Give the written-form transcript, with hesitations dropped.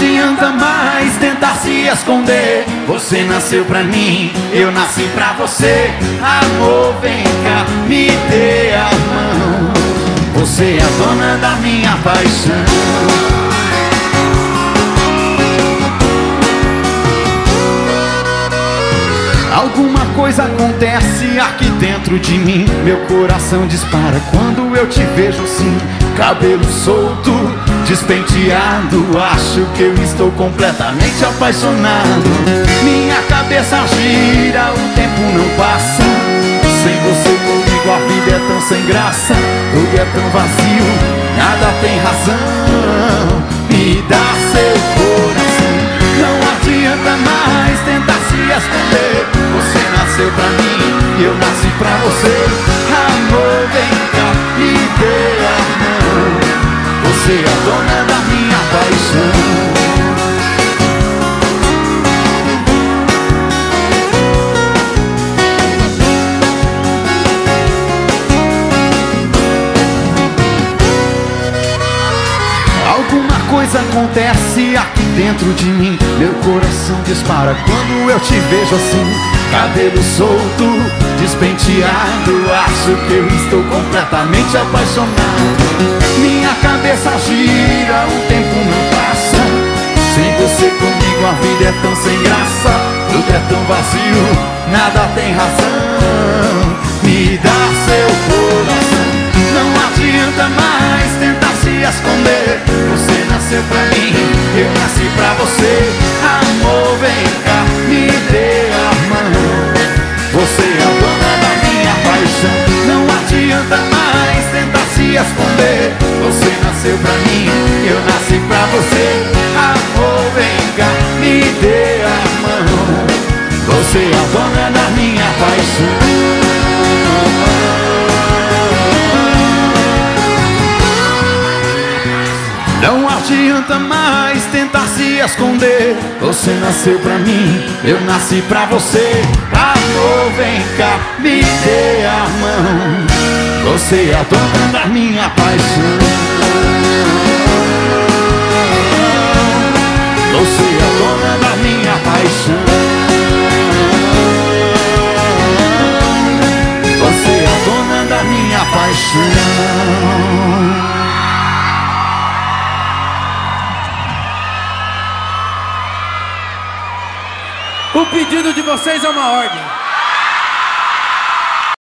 adianta mais tentar se esconder. Você nasceu pra mim, eu nasci pra você. Amor, vem cá, me dê a mão. Você é a dona da minha paixão. Alguma coisa acontece aqui dentro de mim. Meu coração dispara quando eu te vejo assim. Cabelo solto, despenteado, acho que eu estou completamente apaixonado. Minha cabeça gira, o tempo não passa. Sem você comigo a vida é tão sem graça. Tudo é tão vazio, nada tem razão. Me dá seu coração. Não adianta mais tentar se esconder. Você nasceu pra mim, eu nasci pra você. Amor, vem cá, me dê a mão. Você é a dona da minha paixão. Alguma coisa acontece aqui dentro de mim. Meu coração dispara quando eu te vejo assim. Cabelo solto, despenteado, acho que eu estou completamente apaixonado. Minha cabeça gira, o tempo não passa. Sem você comigo a vida é tão sem graça. Tudo é tão vazio, nada tem razão. Me dá seu coração. Não adianta mais tentar se esconder. Você nasceu pra mim, eu nasci pra você. Amor, vem cá, me dê a mão. Você é a dona da minha paixão. Não adianta mais tentar se esconder. Você nasceu pra mim, eu nasci pra você. Amor, vem cá, me dê a mão. Você é a dona da minha paixão. Não adianta mais tentar se esconder. Você nasceu pra mim, eu nasci pra você. Amor, vem cá, me dê a mão. Você é a dona da minha paixão. Você é a dona da minha paixão. Você é a dona da minha paixão. O pedido de vocês é uma ordem.